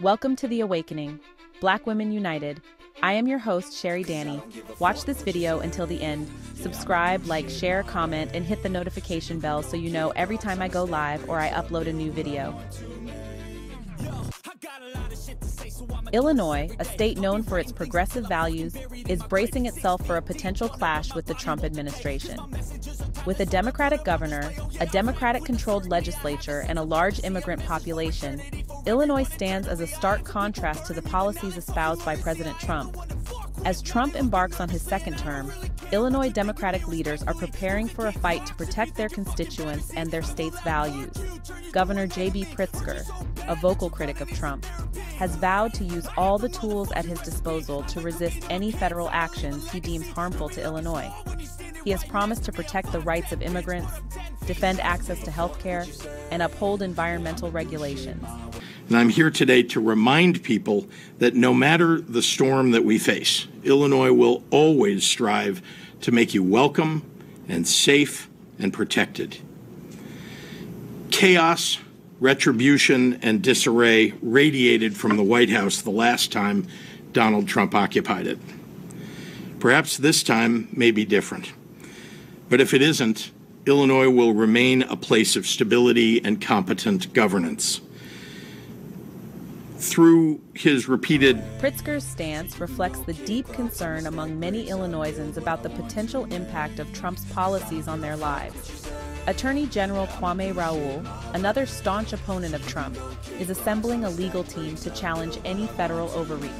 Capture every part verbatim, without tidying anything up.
Welcome to The Awakening, Black Women United. I am your host, Cheri Dani. Watch this video until the end. Subscribe, like, share, comment, and hit the notification bell so you know every time I go live or I upload a new video. Illinois, a state known for its progressive values, is bracing itself for a potential clash with the Trump administration. With a Democratic governor, a Democratic-controlled legislature, and a large immigrant population, Illinois stands as a stark contrast to the policies espoused by President Trump. As Trump embarks on his second term, Illinois Democratic leaders are preparing for a fight to protect their constituents and their state's values. Governor J B Pritzker, a vocal critic of Trump, has vowed to use all the tools at his disposal to resist any federal actions he deems harmful to Illinois. He has promised to protect the rights of immigrants, defend access to health care, and uphold environmental regulations. And I'm here today to remind people that no matter the storm that we face, Illinois will always strive to make you welcome and safe and protected. Chaos, retribution, and disarray radiated from the White House the last time Donald Trump occupied it. Perhaps this time may be different. But if it isn't, Illinois will remain a place of stability and competent governance. Through his repeated... Pritzker's stance reflects the deep concern among many Illinoisans about the potential impact of Trump's policies on their lives. Attorney General Kwame Raoul, another staunch opponent of Trump, is assembling a legal team to challenge any federal overreach.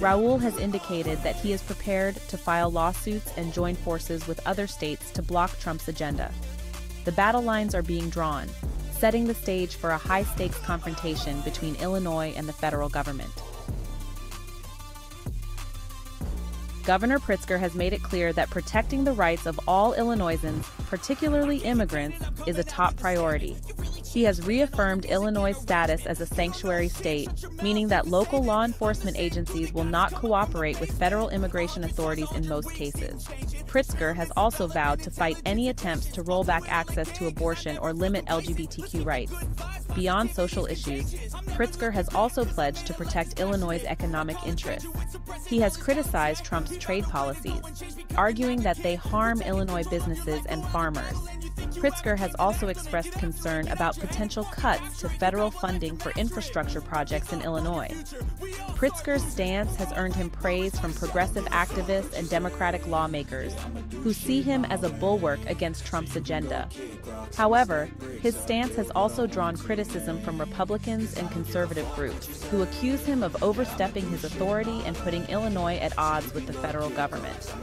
Raoul has indicated that he is prepared to file lawsuits and join forces with other states to block Trump's agenda. The battle lines are being drawn, setting the stage for a high-stakes confrontation between Illinois and the federal government. Governor Pritzker has made it clear that protecting the rights of all Illinoisans, particularly immigrants, is a top priority. He has reaffirmed Illinois' status as a sanctuary state, meaning that local law enforcement agencies will not cooperate with federal immigration authorities in most cases. Pritzker has also vowed to fight any attempts to roll back access to abortion or limit L G B T Q rights. Beyond social issues, Pritzker has also pledged to protect Illinois' economic interests. He has criticized Trump's trade policies, arguing that they harm Illinois businesses and farmers. Pritzker has also expressed concern about potential cuts to federal funding for infrastructure projects in Illinois. Pritzker's stance has earned him praise from progressive activists and Democratic lawmakers, who see him as a bulwark against Trump's agenda. However, his stance has also drawn criticism from Republicans and conservative groups, who accuse him of overstepping his authority and putting Illinois at odds with the federal government.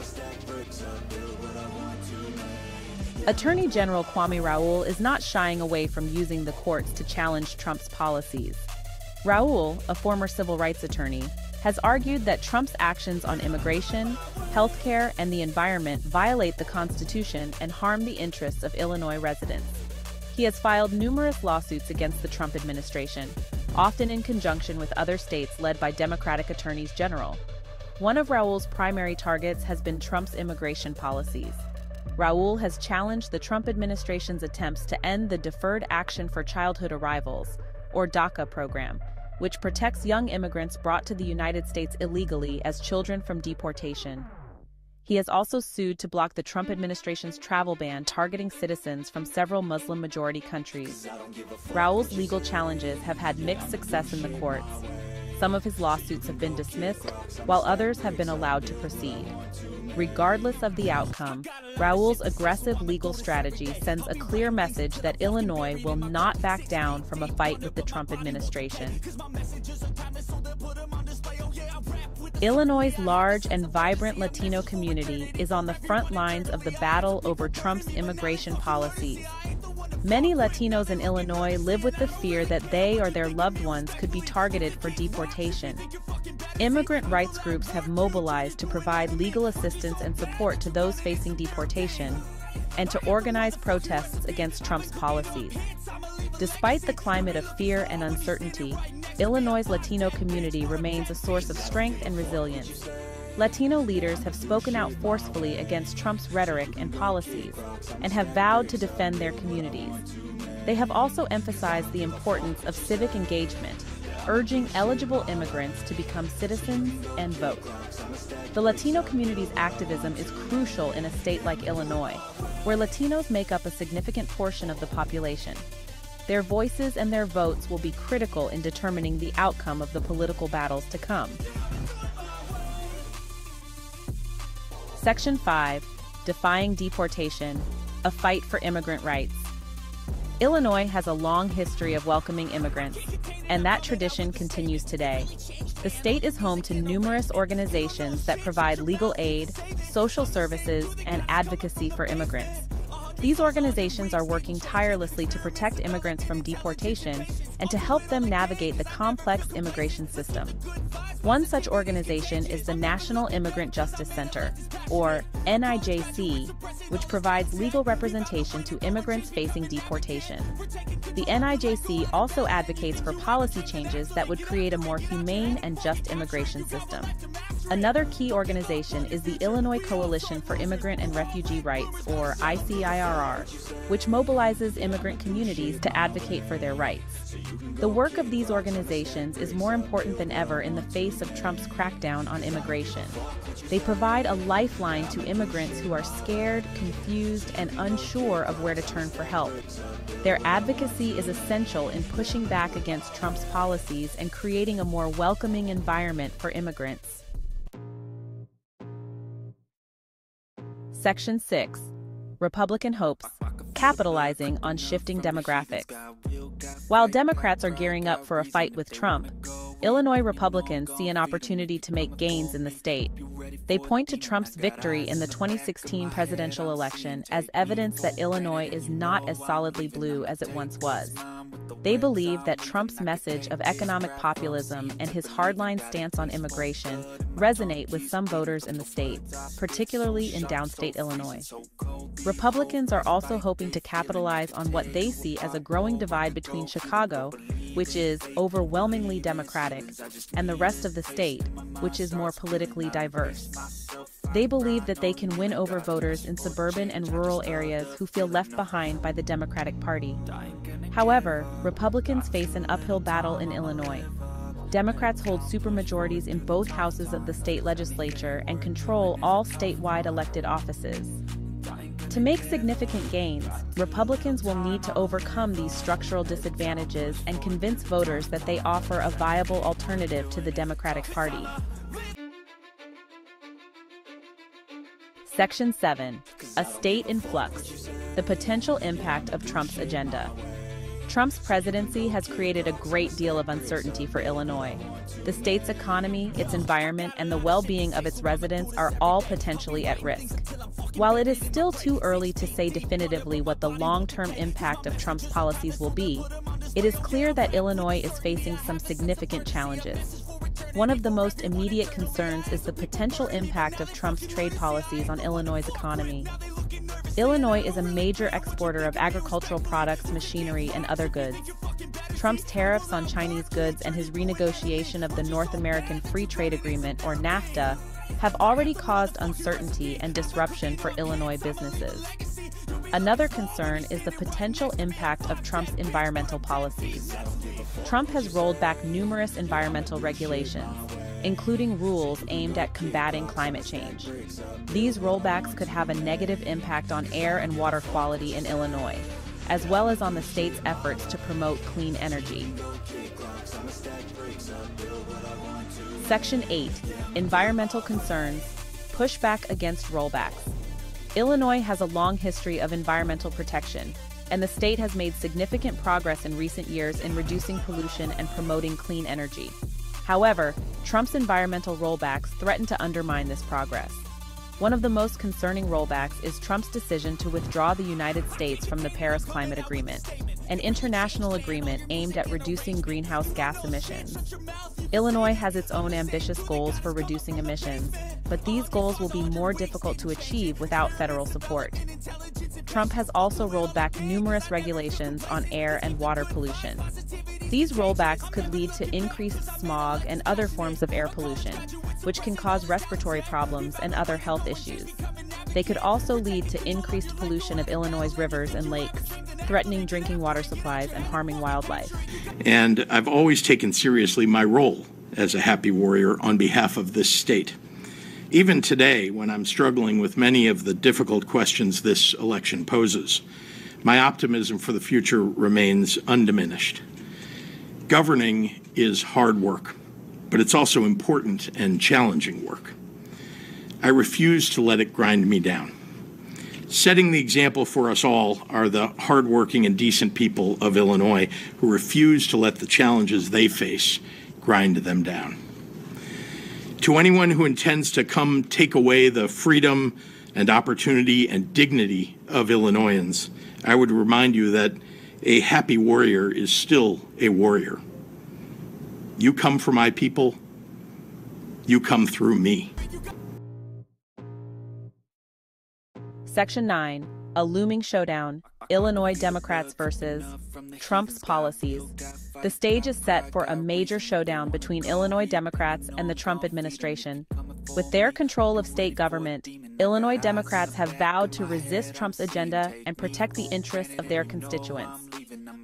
Attorney General Kwame Raoul is not shying away from using the courts to challenge Trump's policies. Raoul, a former civil rights attorney, has argued that Trump's actions on immigration, health care, and the environment violate the Constitution and harm the interests of Illinois residents. He has filed numerous lawsuits against the Trump administration, often in conjunction with other states led by Democratic attorneys general. One of Raoul's primary targets has been Trump's immigration policies. Raoul has challenged the Trump administration's attempts to end the Deferred Action for Childhood Arrivals, or DACA program, which protects young immigrants brought to the United States illegally as children from deportation. He has also sued to block the Trump administration's travel ban targeting citizens from several Muslim-majority countries. Raoul's legal challenges have had mixed success in the courts. Some of his lawsuits have been dismissed, while others have been allowed to proceed. Regardless of the outcome, Raoul's aggressive legal strategy sends a clear message that Illinois will not back down from a fight with the Trump administration. Illinois' large and vibrant Latino community is on the front lines of the battle over Trump's immigration policies. Many Latinos in Illinois live with the fear that they or their loved ones could be targeted for deportation. Immigrant rights groups have mobilized to provide legal assistance and support to those facing deportation, and to organize protests against Trump's policies. Despite the climate of fear and uncertainty, Illinois' Latino community remains a source of strength and resilience. Latino leaders have spoken out forcefully against Trump's rhetoric and policies, and have vowed to defend their communities. They have also emphasized the importance of civic engagement, urging eligible immigrants to become citizens and vote. The Latino community's activism is crucial in a state like Illinois, where Latinos make up a significant portion of the population. Their voices and their votes will be critical in determining the outcome of the political battles to come. Section five, Defying Deportation, a fight for immigrant rights. Illinois has a long history of welcoming immigrants, and that tradition continues today. The state is home to numerous organizations that provide legal aid, social services, and advocacy for immigrants. These organizations are working tirelessly to protect immigrants from deportation and to help them navigate the complex immigration system. One such organization is the National Immigrant Justice Center, or N I J C, which provides legal representation to immigrants facing deportation. The N I J C also advocates for policy changes that would create a more humane and just immigration system. Another key organization is the Illinois Coalition for Immigrant and Refugee Rights, or I C I R R, which mobilizes immigrant communities to advocate for their rights. The work of these organizations is more important than ever in the face of Trump's crackdown on immigration. They provide a lifeline to immigrants who are scared, confused, and unsure of where to turn for help. Their advocacy is essential in pushing back against Trump's policies and creating a more welcoming environment for immigrants. Section six, Republican hopes, capitalizing on shifting demographics. While Democrats are gearing up for a fight with Trump, Illinois Republicans see an opportunity to make gains in the state. They point to Trump's victory in the twenty sixteen presidential election as evidence that Illinois is not as solidly blue as it once was. They believe that Trump's message of economic populism and his hardline stance on immigration resonate with some voters in the state, particularly in downstate Illinois. Republicans are also hoping to capitalize on what they see as a growing divide between Chicago, which is overwhelmingly Democratic, and the rest of the state, which is more politically diverse. They believe that they can win over voters in suburban and rural areas who feel left behind by the Democratic Party. However, Republicans face an uphill battle in Illinois. Democrats hold supermajorities in both houses of the state legislature and control all statewide elected offices. To make significant gains, Republicans will need to overcome these structural disadvantages and convince voters that they offer a viable alternative to the Democratic Party. Section seven, A State in Flux, the potential impact of Trump's agenda. Trump's presidency has created a great deal of uncertainty for Illinois. The state's economy, its environment, and the well-being of its residents are all potentially at risk. While it is still too early to say definitively what the long-term impact of Trump's policies will be, it is clear that Illinois is facing some significant challenges. One of the most immediate concerns is the potential impact of Trump's trade policies on Illinois' economy. Illinois is a major exporter of agricultural products, machinery, and other goods. Trump's tariffs on Chinese goods and his renegotiation of the North American Free Trade Agreement, or NAFTA, have already caused uncertainty and disruption for Illinois businesses. Another concern is the potential impact of Trump's environmental policies. Trump has rolled back numerous environmental regulations, including rules aimed at combating climate change. These rollbacks could have a negative impact on air and water quality in Illinois, as well as on the state's efforts to promote clean energy. Section eight, Environmental Concerns, Pushback Against Rollbacks. Illinois has a long history of environmental protection, and the state has made significant progress in recent years in reducing pollution and promoting clean energy. However, Trump's environmental rollbacks threaten to undermine this progress. One of the most concerning rollbacks is Trump's decision to withdraw the United States from the Paris Climate Agreement, an international agreement aimed at reducing greenhouse gas emissions. Illinois has its own ambitious goals for reducing emissions, but these goals will be more difficult to achieve without federal support. Trump has also rolled back numerous regulations on air and water pollution. These rollbacks could lead to increased smog and other forms of air pollution, which can cause respiratory problems and other health issues. They could also lead to increased pollution of Illinois' rivers and lakes, threatening drinking water supplies and harming wildlife. And I've always taken seriously my role as a happy warrior on behalf of this state. Even today, when I'm struggling with many of the difficult questions this election poses, my optimism for the future remains undiminished. Governing is hard work, but it's also important and challenging work. I refuse to let it grind me down. Setting the example for us all are the hardworking and decent people of Illinois who refuse to let the challenges they face grind them down. To anyone who intends to come take away the freedom and opportunity and dignity of Illinoisans, I would remind you that a happy warrior is still a warrior. You come for my people, you come through me. Section nine, a looming showdown, Illinois Democrats versus Trump's policies. The stage is set for a major showdown between Illinois Democrats and the Trump administration. With their control of state government, Illinois Democrats have vowed to resist Trump's agenda and protect the interests of their constituents.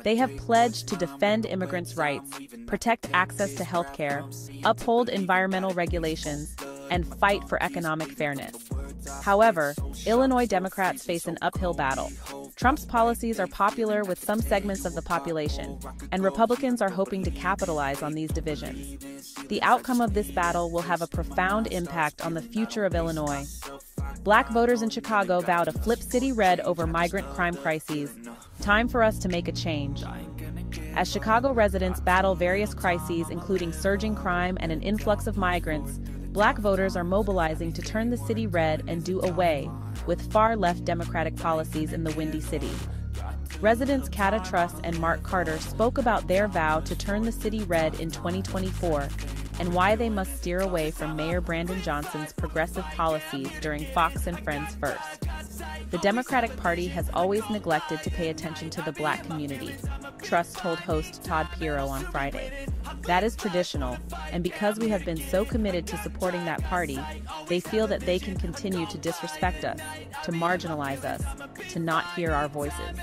They have pledged to defend immigrants' rights, protect access to health care, uphold environmental regulations, and fight for economic fairness. However, Illinois Democrats face an uphill battle. Trump's policies are popular with some segments of the population, and Republicans are hoping to capitalize on these divisions. The outcome of this battle will have a profound impact on the future of Illinois. Black voters in Chicago vow to flip city red over migrant crime crises. Time for us to make a change. As Chicago residents battle various crises, including surging crime and an influx of migrants, Black voters are mobilizing to turn the city red and do away with far-left Democratic policies in the Windy City. Residents Kata Trust and Mark Carter spoke about their vow to turn the city red in twenty twenty-four and why they must steer away from Mayor Brandon Johnson's progressive policies during Fox and Friends First. The Democratic Party has always neglected to pay attention to the Black community, Trust told host Todd Piro on Friday. That is traditional, and because we have been so committed to supporting that party, they feel that they can continue to disrespect us, to marginalize us, to not hear our voices.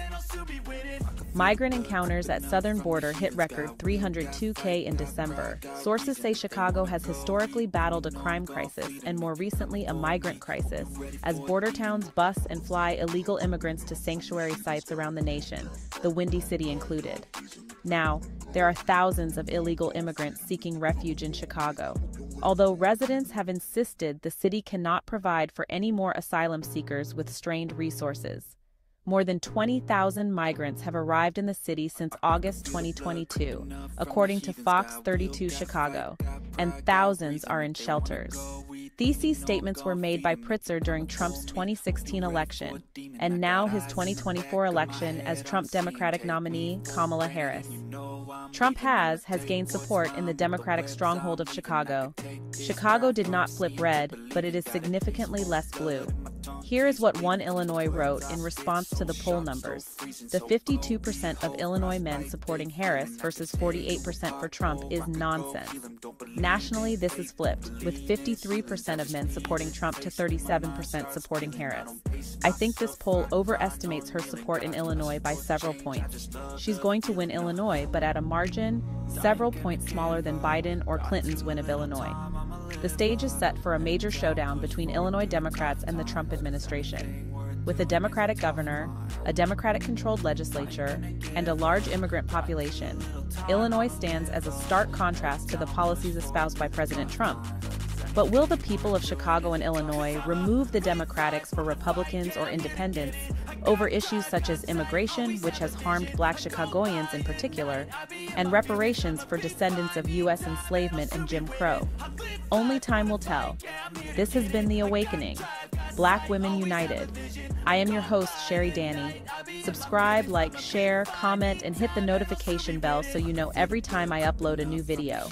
Migrant encounters at southern border hit record three hundred two K in December. Sources say Chicago has historically battled a crime crisis and more recently a migrant crisis, as border towns bus and fly illegal immigrants to sanctuary sites around the nation, the Windy City included. Now, there are thousands of illegal immigrants seeking refuge in Chicago. Although residents have insisted the city cannot provide for any more asylum seekers with strained resources. More than twenty thousand migrants have arrived in the city since August twenty twenty-two, according to Fox thirty-two Chicago, and thousands are in shelters. These statements were made by Pritzker during Trump's twenty sixteen election, and now his twenty twenty-four election as Trump Democratic nominee Kamala Harris. Trump has, has gained support in the Democratic stronghold of Chicago. Chicago did not flip red, but it is significantly less blue. Here is what One Illinois wrote in response to the poll numbers. The fifty-two percent of Illinois men supporting Harris versus forty-eight percent for Trump is nonsense. Nationally, this is flipped, with fifty-three percent of men supporting Trump to thirty-seven percent supporting Harris. I think this poll overestimates her support in Illinois by several points. She's going to win Illinois, but at a margin several points smaller than Biden or Clinton's win of Illinois. The stage is set for a major showdown between Illinois Democrats and the Trump administration. With a Democratic governor, a Democratic-controlled legislature, and a large immigrant population, Illinois stands as a stark contrast to the policies espoused by President Trump. But will the people of Chicago and Illinois remove the Democrats for Republicans or independents over issues such as immigration, which has harmed Black Chicagoans in particular, and reparations for descendants of U S enslavement and Jim Crow? Only time will tell. This has been The Awakening, Black Women United. I am your host, Cheri Dani. Subscribe, like, share, comment, and hit the notification bell so you know every time I upload a new video.